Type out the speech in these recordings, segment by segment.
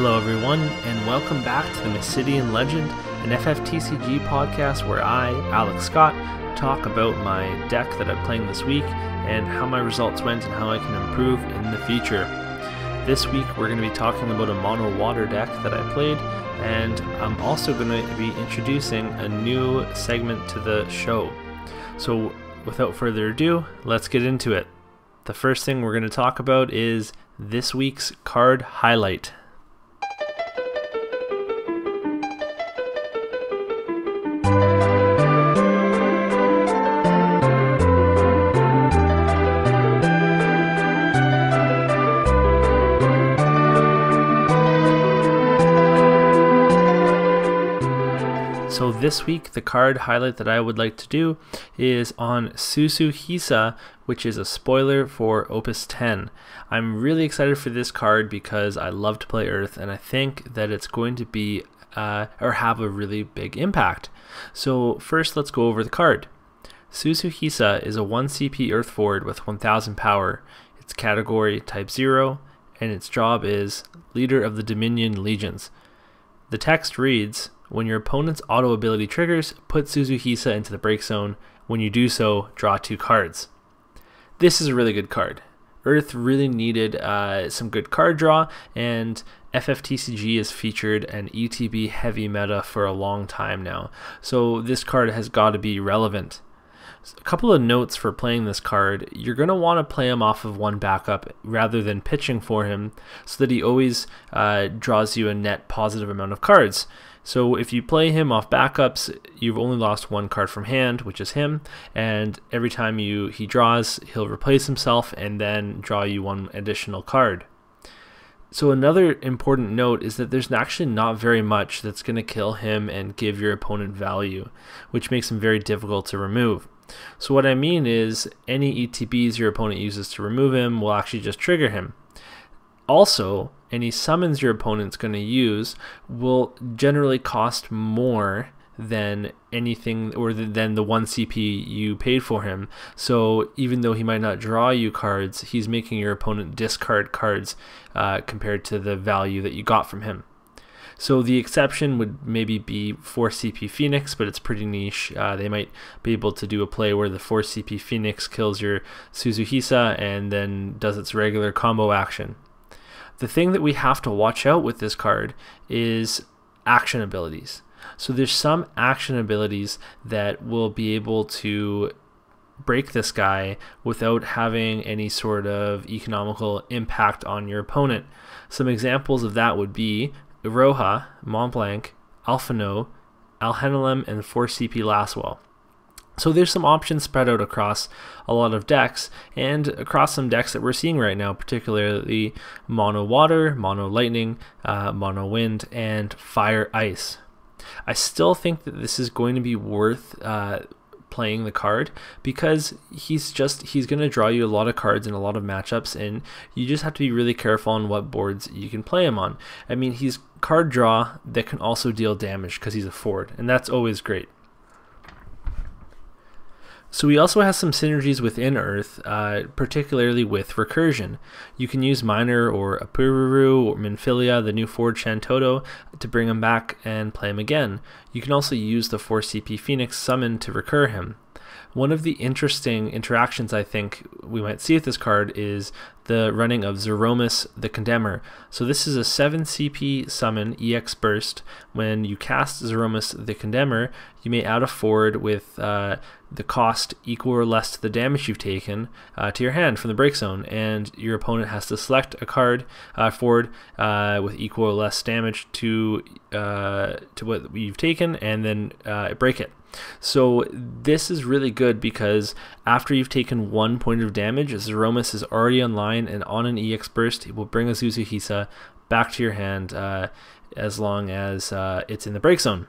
Hello everyone, and welcome back to The Mysidian Legend, an FFTCG podcast where I, Alex Scott, talk about my deck that I'm playing this week, and how my results went and how I can improve in the future. This week we're going to be talking about a mono water deck that I played, and I'm also going to be introducing a new segment to the show. So without further ado, let's get into it. The first thing we're going to talk about is this week's card highlight. So this week, the card highlight that I would like to do is on Suzuhisa, which is a spoiler for Opus 10. I'm really excited for this card because I love to play Earth, and I think that it's going to be or have a really big impact. So first, let's go over the card. Suzuhisa is a 1CP Earth forward with 1000 power. Its category type 0, and its job is Leader of the Dominion Legions. The text reads: when your opponent's auto ability triggers, put Suzuhisa into the break zone. When you do so, draw 2 cards. This is a really good card. Earth really needed some good card draw, and FFTCG has featured an ETB heavy meta for a long time now, so this card has got to be relevant. A couple of notes for playing this card: you're going to want to play him off of one backup rather than pitching for him, so that he always draws you a net positive amount of cards. So if you play him off backups, you've only lost one card from hand, which is him, and every time he draws, he'll replace himself and then draw you one additional card. So another important note is that there's actually not very much that's going to kill him and give your opponent value, which makes him very difficult to remove. So what I mean is, any ETBs your opponent uses to remove him will actually just trigger him. Also, any summons your opponent's going to use will generally cost more than anything, or than the 1 CP you paid for him. So even though he might not draw you cards, he's making your opponent discard cards compared to the value that you got from him. So the exception would maybe be 4CP Phoenix, but it's pretty niche. They might be able to do a play where the 4CP Phoenix kills your Suzuhisa and then does its regular combo action. The thing that we have to watch out with this card is action abilities. So there's some action abilities that will be able to break this guy without having any sort of economical impact on your opponent. Some examples of that would be Iroha, Montblanc, Alphinaud, Alhanalem, and 4CP Laswell. So there's some options spread out across a lot of decks, and across some decks that we're seeing right now, particularly Mono Water, Mono Lightning, Mono Wind, and Fire Ice. I still think that this is going to be worth playing the card, because he's going to draw you a lot of cards in a lot of matchups, and you just have to be really careful on what boards you can play him on. I mean, he's card draw that can also deal damage because he's a forward, and that's always great. So he also has some synergies within Earth, particularly with recursion. You can use Minor or Apururu or Minfilia, the new forward Shantoto, to bring him back and play him again. You can also use the 4CP Phoenix summon to recur him. One of the interesting interactions I think we might see with this card is the running of Zeromus the Condemner. So this is a 7CP summon, EX Burst. When you cast Zeromus the Condemner, you may add a forward with the cost equal or less to the damage you've taken to your hand from the break zone, and your opponent has to select a card forward with equal or less damage to what you've taken, and then break it. So this is really good because after you've taken 1 point of damage, Zeromus is already online, and on an EX burst, it will bring a Suzuhisa back to your hand as long as it's in the break zone.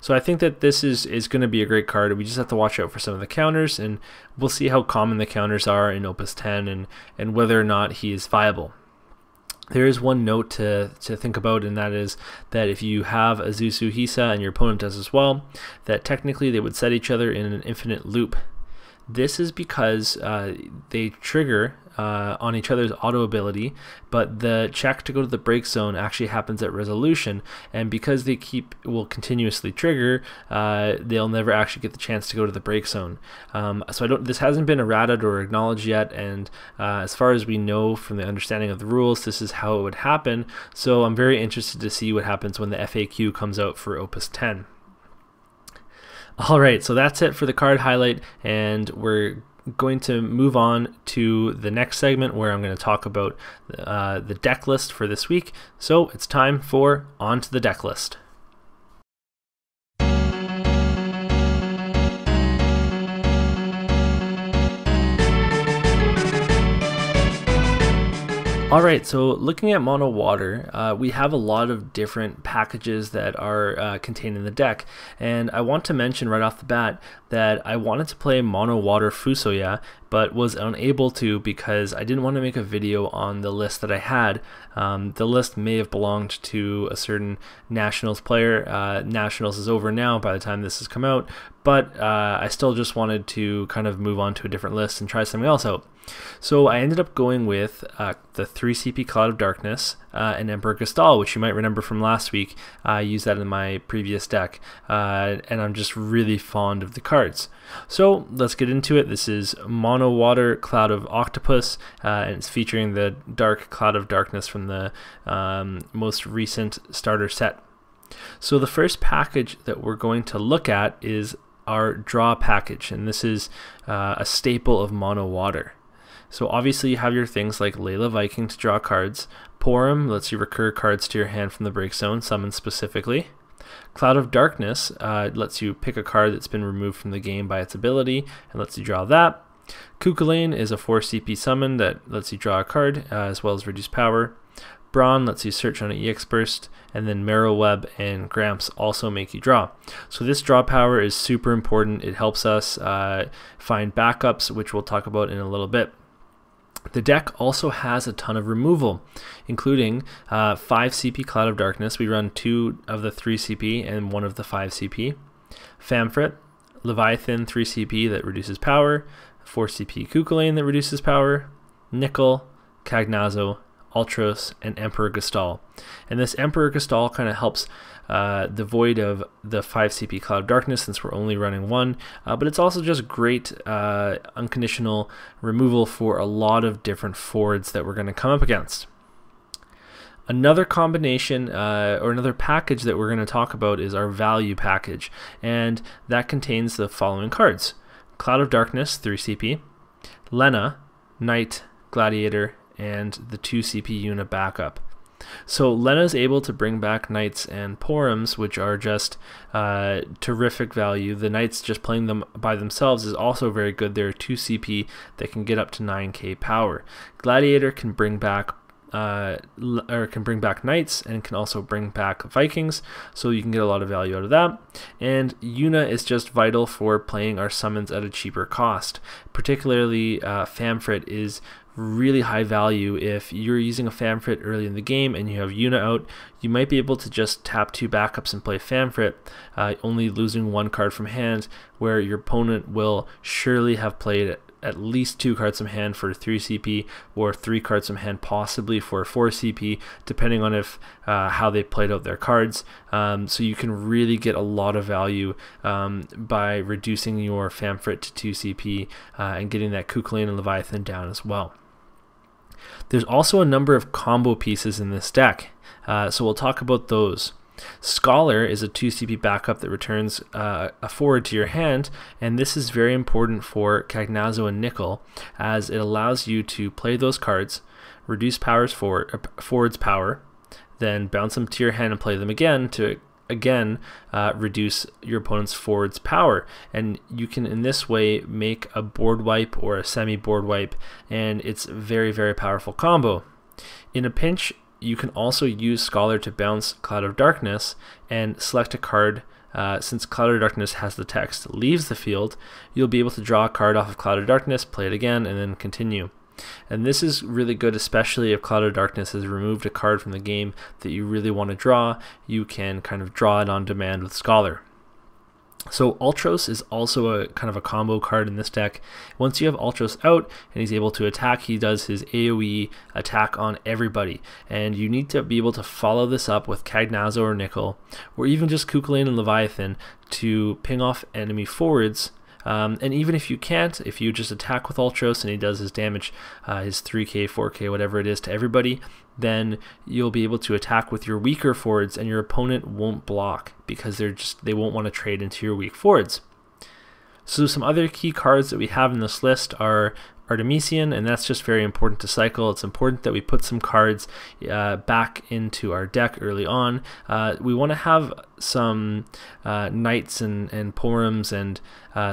So I think that this is going to be a great card. We just have to watch out for some of the counters, and we'll see how common the counters are in Opus 10 and whether or not he is viable. There is one note to think about, and that is that if you have a Suzuhisa and your opponent does as well, that technically they would set each other in an infinite loop. This is because they trigger on each other's auto ability, but the check to go to the break zone actually happens at resolution, and because they will continuously trigger, they'll never actually get the chance to go to the break zone. So this hasn't been errated or acknowledged yet, and as far as we know from the understanding of the rules, this is how it would happen. So I'm very interested to see what happens when the FAQ comes out for Opus 10. Alright, so that's it for the card highlight, and we're going to move on to the next segment where I'm going to talk about the deck list for this week. So it's time for On to the Deck List. Alright, so looking at Mono Water, we have a lot of different packages that are contained in the deck, and I want to mention right off the bat that I wanted to play Mono Water Fusoya, but was unable to because I didn't want to make a video on the list that I had. The list may have belonged to a certain Nationals player. Nationals is over now by the time this has come out, but I still just wanted to kind of move on to a different list and try something else out. So I ended up going with the 3CP Cloud of Darkness and Emperor Gestahl, which you might remember from last week. I used that in my previous deck, and I'm just really fond of the cards. So let's get into it. This is Mono Water Cloud of Octopus, and it's featuring the Dark Cloud of Darkness from the most recent starter set. So the first package that we're going to look at is our draw package, and this is a staple of Mono Water. So obviously you have your things like Layla Viking to draw cards, Porum lets you recur cards to your hand from the break zone, summoned specifically. Cloud of Darkness lets you pick a card that's been removed from the game by its ability and lets you draw that. Cú Chulainn is a 4CP summon that lets you draw a card as well as reduce power. Brawn lets you search on an EX burst, and then Marrow Web and Gramps also make you draw. So this draw power is super important. It helps us find backups, which we'll talk about in a little bit. The deck also has a ton of removal, including 5CP Cloud of Darkness. We run 2 of the 3CP and 1 of the 5CP. Famfrit, Leviathan 3CP that reduces power, 4CP Cú Chulainn that reduces power, Nichol, Cagnazzo, Ultros, and Emperor Gestahl. And this Emperor Gestahl kind of helps the void of the 5CP Cloud of Darkness, since we're only running 1, but it's also just great unconditional removal for a lot of different forwards that we're going to come up against. Another combination or another package that we're going to talk about is our value package, and that contains the following cards: Cloud of Darkness 3CP, Lenna, Knight, Gladiator, and the 2CP Yuna backup. So Lenna is able to bring back Knights and Porums, which are just terrific value. The Knights, just playing them by themselves, is also very good. They're 2CP that can get up to 9k power. Gladiator can bring back Knights and can also bring back Vikings, so you can get a lot of value out of that. And Yuna is just vital for playing our summons at a cheaper cost. Particularly Famfrit is really high value. If you're using a Famfrit early in the game and you have Yuna out, you might be able to just tap 2 backups and play Famfrit, only losing 1 card from hand, where your opponent will surely have played at least 2 cards from hand for 3CP or 3 cards from hand possibly for 4CP, depending on if how they played out their cards. So you can really get a lot of value by reducing your Famfrit to 2CP and getting that Cú Chulainn and Leviathan down as well. There's also a number of combo pieces in this deck, so we'll talk about those. Scholar is a 2CP backup that returns a forward to your hand, and this is very important for Cagnazzo and Nichol, as it allows you to play those cards, reduce forward's power, then bounce them to your hand and play them again to reduce your opponent's forward's power. And you can in this way make a board wipe or a semi-board wipe, and it's very, very powerful combo. In a pinch, you can also use Scholar to bounce Cloud of Darkness and select a card. Since Cloud of Darkness has the text "leaves the field," you'll be able to draw a card off of Cloud of Darkness, play it again, and then continue. And this is really good, especially if Cloud of Darkness has removed a card from the game that you really want to draw. You can kind of draw it on demand with Scholar. So Ultros is also a kind of a combo card in this deck. Once you have Ultros out and he's able to attack, he does his AoE attack on everybody. And you need to be able to follow this up with Cagnazzo or Nichol, or even just Cú Chulainn and Leviathan to ping off enemy forwards. And even if you can't, if you just attack with Ultros and he does his damage, his 3k, 4k, whatever it is to everybody, then you'll be able to attack with your weaker forwards and your opponent won't block because they won't want to trade into your weak forwards. So some other key cards that we have in this list are Artemisian, and that's just very important to cycle. It's important that we put some cards back into our deck early on. We want to have some knights and poems and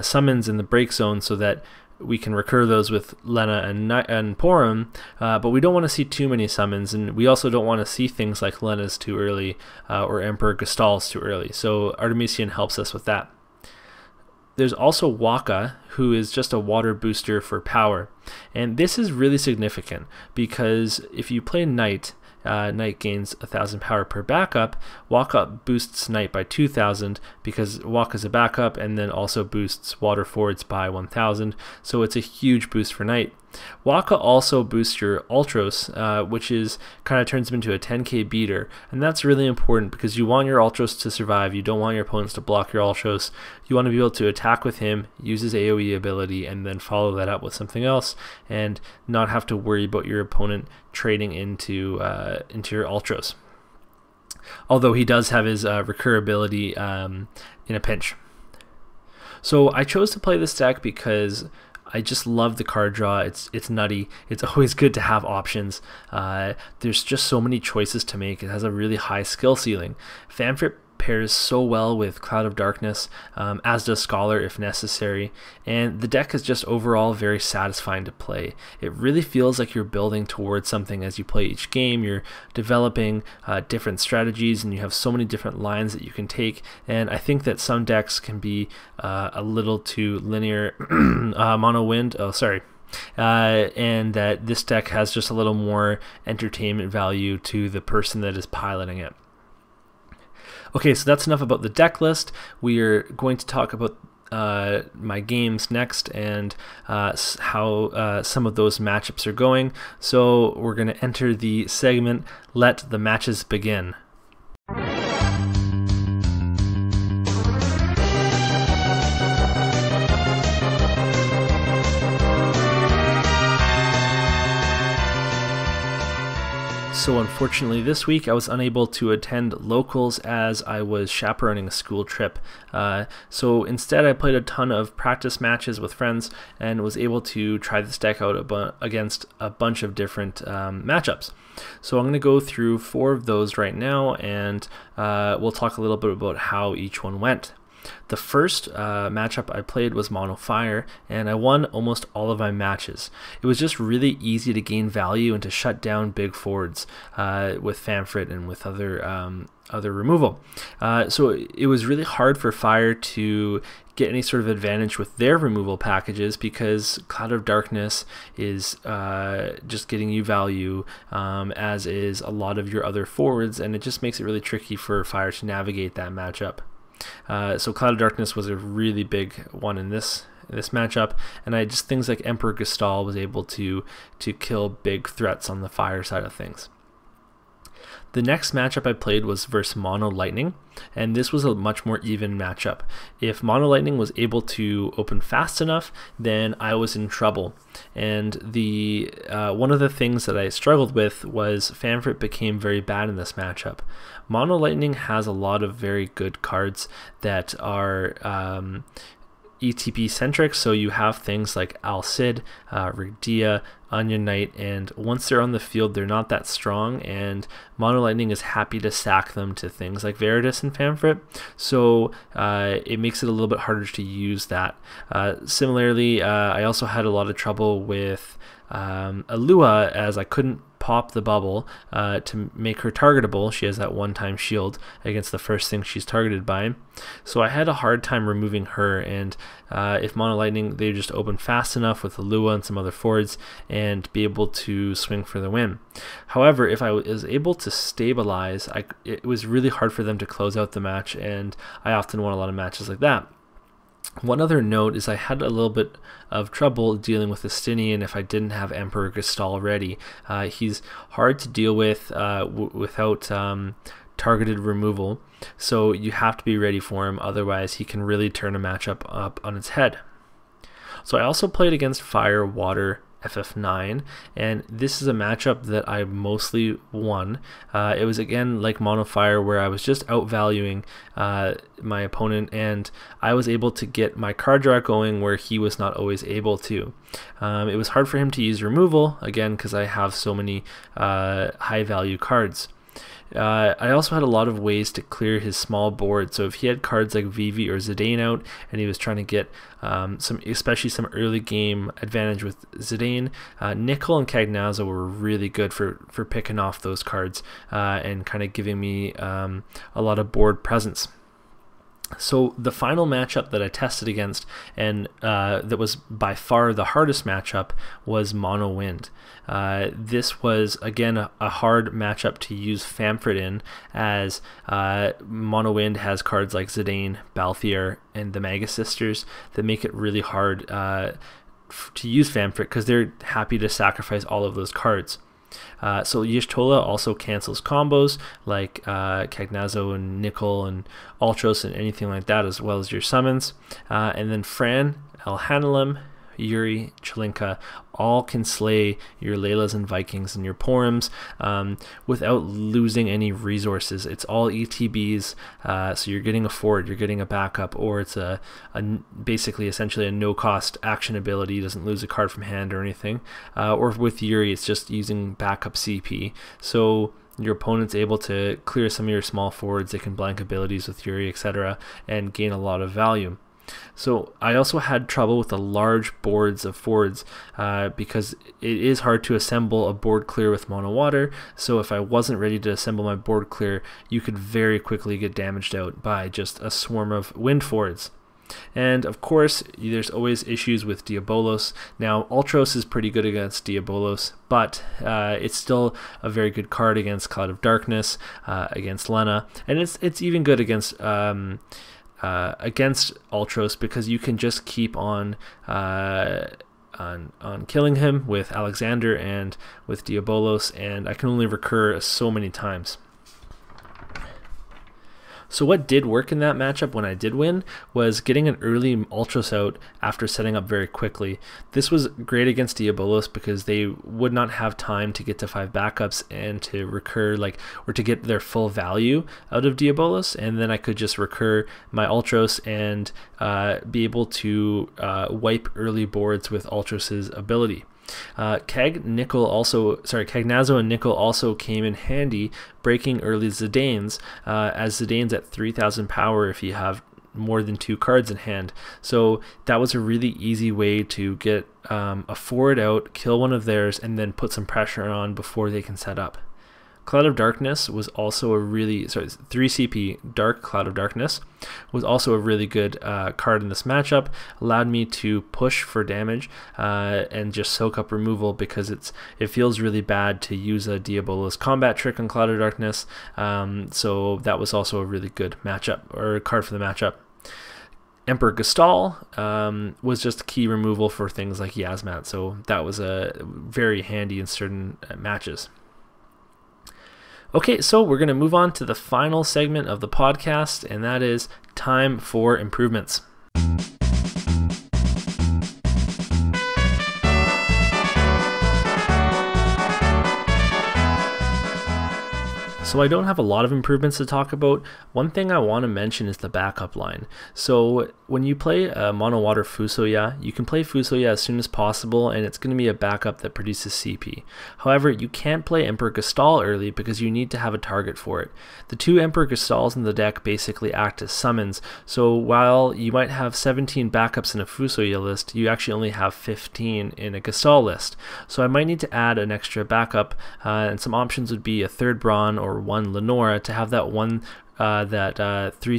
summons in the break zone so that we can recur those with Lenna and Porum, but we don't want to see too many summons, and we also don't want to see things like Lenna's too early or Emperor Gestahl's too early, so Artemisian helps us with that. There's also Wakka, who is just a water booster for power, and this is really significant because if you play Knight, Knight gains 1,000 power per backup. Wakka boosts Knight by 2,000 because Wakka's a backup, and then also boosts water forwards by 1,000, so it's a huge boost for Knight. Wakka also boosts your Ultros, which is kind of turns him into a 10k beater, and that's really important because you want your Ultros to survive. You don't want your opponents to block your Ultros. You want to be able to attack with him, use his AoE ability, and then follow that up with something else, and not have to worry about your opponent trading into your Ultros. Although he does have his recur ability in a pinch. So I chose to play this deck because I just love the card draw. It's nutty. It's always good to have options. There's just so many choices to make. It has a really high skill ceiling. Famfrit pairs so well with Cloud of Darkness, as does Scholar if necessary, and the deck is just overall very satisfying to play. It really feels like you're building towards something as you play each game. You're developing different strategies, and you have so many different lines that you can take, and I think that some decks can be a little too linear, and that this deck has just a little more entertainment value to the person that is piloting it. Okay, so that's enough about the deck list. We are going to talk about my games next and how some of those matchups are going. So we're going to enter the segment, Let the Matches Begin. So unfortunately this week I was unable to attend locals as I was chaperoning a school trip. So instead I played a ton of practice matches with friends and was able to try this deck out against a bunch of different matchups. So I'm going to go through 4 of those right now, and we'll talk a little bit about how each one went. The first matchup I played was Mono Fire, and I won almost all of my matches. It was just really easy to gain value and to shut down big forwards with Famfrit and with other removal. So it was really hard for Fire to get any sort of advantage with their removal packages because Cloud of Darkness is just getting you value, as is a lot of your other forwards, and it just makes it really tricky for Fire to navigate that matchup. So Cloud of Darkness was a really big one in this matchup, and I just things like Emperor Gestahl was able to kill big threats on the Fire side of things. The next matchup I played was versus Mono Lightning, and this was a much more even matchup. If Mono Lightning was able to open fast enough, then I was in trouble. And the one of the things that I struggled with was Famfrit became very bad in this matchup. Mono Lightning has a lot of very good cards that are ETP centric, so you have things like Al Cid, Rigdia, Onion Knight, and once they're on the field they're not that strong, and Mono Lightning is happy to sack them to things like Veritas and Famfrit, so it makes it a little bit harder to use that. Similarly, I also had a lot of trouble with Alua, as I couldn't pop the bubble to make her targetable. She has that one-time shield against the first thing she's targeted by. So I had a hard time removing her, and if Mono Lightning, they just open fast enough with Alua and some other forwards and be able to swing for the win. However, if I was able to stabilize, it was really hard for them to close out the match, and I often won a lot of matches like that. One other note is I had a little bit of trouble dealing with Astinian if I didn't have Emperor Gestahl ready. He's hard to deal with without targeted removal, so you have to be ready for him, otherwise he can really turn a matchup up on its head. So I also played against Fire, Water, FF9, and this is a matchup that I mostly won. It was again like Mono Fire, where I was just outvaluing my opponent, and I was able to get my card draw going where he was not always able to. It was hard for him to use removal again because I have so many high value cards. I also had a lot of ways to clear his small board, so if he had cards like Vivi or Zidane out and he was trying to get especially some early game advantage with Zidane, Nichol and Cagnazzo were really good for picking off those cards and kind of giving me a lot of board presence. So the final matchup that I tested against, and that was by far the hardest matchup, was Mono Wind. This was again a hard matchup to use Famfrit in, as Mono Wind has cards like Zidane, Balthier, and the Maga Sisters that make it really hard to use Famfrit because they're happy to sacrifice all of those cards. So Yishtola also cancels combos like Cagnazzo and Nichol and Ultros and anything like that, as well as your summons. And then Fran, Alhanalem, Yuri, Chalinka all can slay your Laylas and Vikings and your Porums without losing any resources. It's all ETBs, so you're getting a forward, you're getting a backup, or it's essentially a no-cost action ability. It doesn't lose a card from hand or anything. Or with Yuri, it's just using backup CP. So your opponent's able to clear some of your small forwards. They can blank abilities with Yuri, etc., and gain a lot of value. So I also had trouble with the large boards of forwards because it is hard to assemble a board clear with Mono Water. So if I wasn't ready to assemble my board clear, you could very quickly get damaged out by just a swarm of wind forwards. And of course, there's always issues with Diabolos. Now, Ultros is pretty good against Diabolos, but it's still a very good card against Cloud of Darkness, against Lenna, and it's even good against Ultros because you can just keep on killing him with Alexander and with Diabolos, and I can only recur so many times. So what did work in that matchup when I did win was getting an early Ultros out after setting up very quickly. This was great against Diabolos because they would not have time to get to 5 backups and to recur, or to get their full value out of Diabolos, and then I could just recur my Ultros and be able to wipe early boards with Ultros' ability. Cagnazzo and Nichol also came in handy, breaking early Zidanes, as Zidane's at 3,000 power if you have more than 2 cards in hand. So that was a really easy way to get a forward out, kill one of theirs, and then put some pressure on before they can set up. Cloud of Darkness was also a really, 3 CP Dark Cloud of Darkness was also a really good card in this matchup. Allowed me to push for damage and just soak up removal because it feels really bad to use a Diabolos combat trick on Cloud of Darkness. So that was also a really good matchup, or card for the matchup. Emperor Gestahl was just key removal for things like Yasmat, so that was very handy in certain matches. Okay, so we're going to move on to the final segment of the podcast, and that is time for improvements. So I don't have a lot of improvements to talk about. One thing I want to mention is the backup line. So when you play Mono Water Fusoya, you can play Fusoya as soon as possible, and it's going to be a backup that produces CP. However, you can't play Emperor Gestahl early because you need to have a target for it. The 2 Emperor Gestahls in the deck basically act as summons, so while you might have 17 backups in a Fusoya list, you actually only have 15 in a Gestahl list. So I might need to add an extra backup, and some options would be a 3rd Brawn or 1 Lenora to have that 3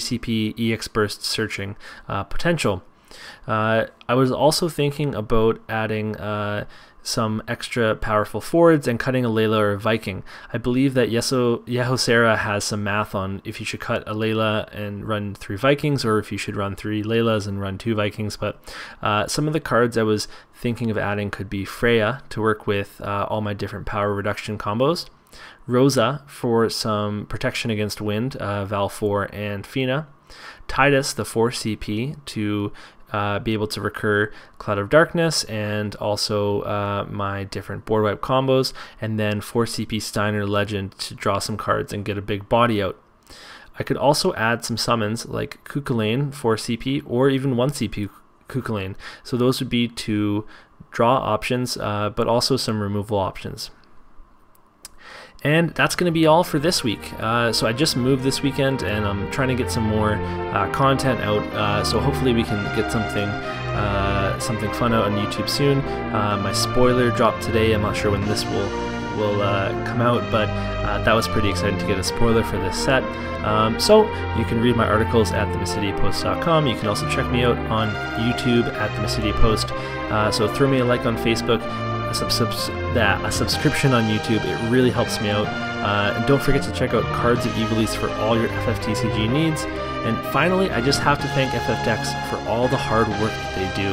CP EX burst searching potential. I was also thinking about adding some extra powerful forwards and cutting a Layla or a Viking. I believe that Yehosera has some math on if you should cut a Layla and run 3 Vikings, or if you should run 3 Laylas and run 2 Vikings. But some of the cards I was thinking of adding could be Freya to work with all my different power reduction combos, Rosa for some protection against wind, Val4 and Fina, Tidus the 4 CP to be able to recur Cloud of Darkness and also my different board wipe combos, and then 4 CP Steiner Legend to draw some cards and get a big body out. I could also add some summons like Cú Chulainn 4 CP or even 1 CP Cú Chulainn. So those would be 2 draw options, but also some removal options. And that's going to be all for this week. So I just moved this weekend and I'm trying to get some more content out. So hopefully we can get something fun out on YouTube soon. My spoiler dropped today. I'm not sure when this will come out, but that was pretty exciting to get a spoiler for this set. So you can read my articles at themysidianpost.com. You can also check me out on YouTube at themysidianpost. So throw me a like on Facebook, a subscription on YouTube. It really helps me out. And don't forget to check out Cards of Ivalice for all your FFTCG needs. And finally, I just have to thank FFDecks for all the hard work that they do.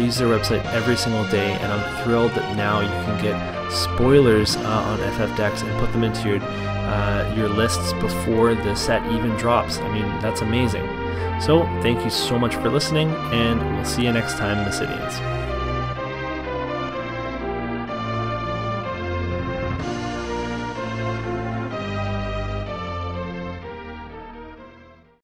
I use their website every single day, and I'm thrilled that now you can get spoilers on FFDecks and put them into your lists before the set even drops. I mean, that's amazing. So thank you so much for listening, and we'll see you next time, Mysidians.